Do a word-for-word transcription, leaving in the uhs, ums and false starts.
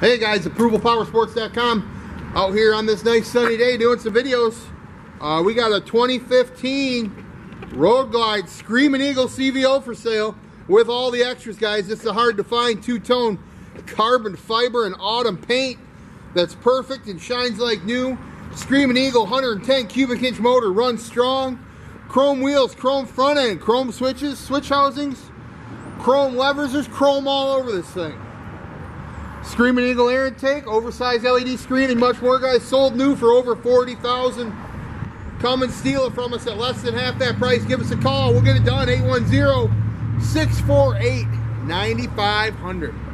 Hey guys, approval power sports dot com out here on this nice sunny day doing some videos. Uh, we got a twenty fifteen Road Glide Screaming Eagle C V O for sale with all the extras, guys. It's a hard to find two-tone carbon fiber and autumn paint that's perfect and shines like new. Screaming Eagle one hundred ten cubic inch motor, runs strong. Chrome wheels, chrome front end, chrome switches, switch housings, chrome levers. There's chrome all over this thing. Screaming Eagle air intake, oversized L E D screen, and much more, guys. Sold new for over forty thousand dollars. Come and steal it from us at less than half that price. Give us a call. We'll get it done. eight one zero, six four eight, nine five zero zero.